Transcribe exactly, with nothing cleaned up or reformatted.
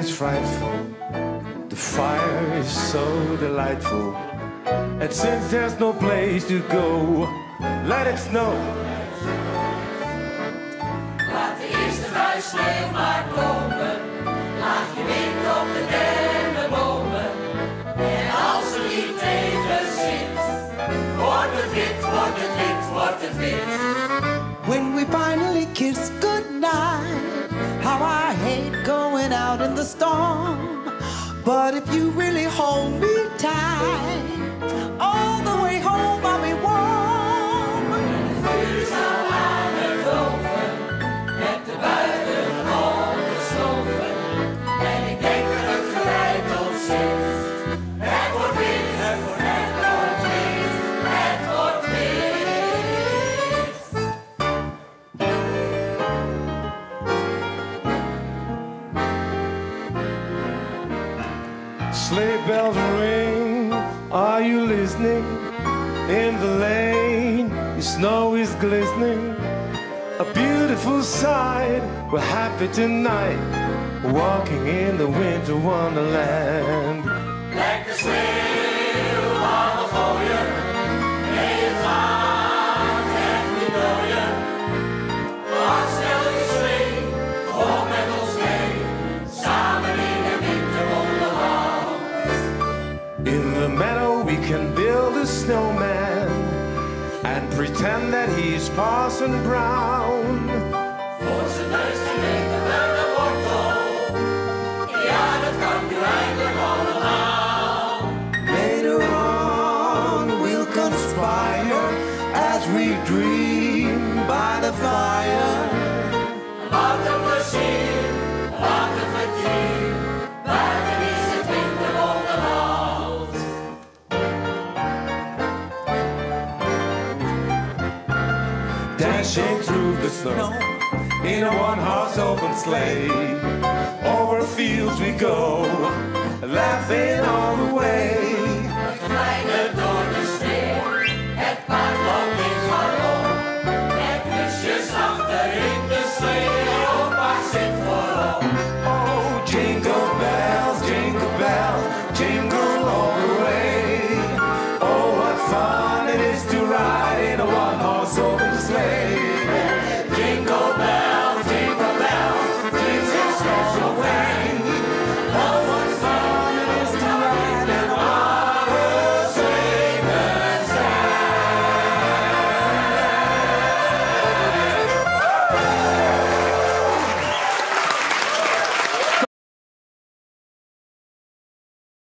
is frightful. The fire is so delightful. And since there's no place to go, let it snow. Laat de eerste buissneeuw maar komen. Laat je wind op de dennenbomen. En als er niet tegen zit, wordt het wit, wordt het wit, wordt het wit. When we finally kiss goodnight, how I hate going out in the storm. But if you really hold me tight, all the way home I'll be warm. Het vuur is al aan het roven, met de buiten ondersloven. En ik denk dat het gelijk ons zit. Het wordt wit, het wordt wit, het wordt wit. Sleigh bells ring. Are you listening? In the lane, the snow is glistening. A beautiful sight, we're happy tonight, walking in the winter wonderland. Lekker sneeuw aan de gooien, nee het gaat echt niet dooien. Wat stel je slee, kom met ons mee, samen in een winterwonderland. In the meadow we can build a snowman and pretend that he's Parson Brown. Voor zijn neus ligt er een wortel. Ja, dat kan nu eindelijk allemaal. Later on we'll conspire as we dream by the fire. Wat een plezier, wat een vertier. Buiten is het winterwonderland. Dashing through the snow in a one-horse open sleigh. Over fields we go, laughing all the way.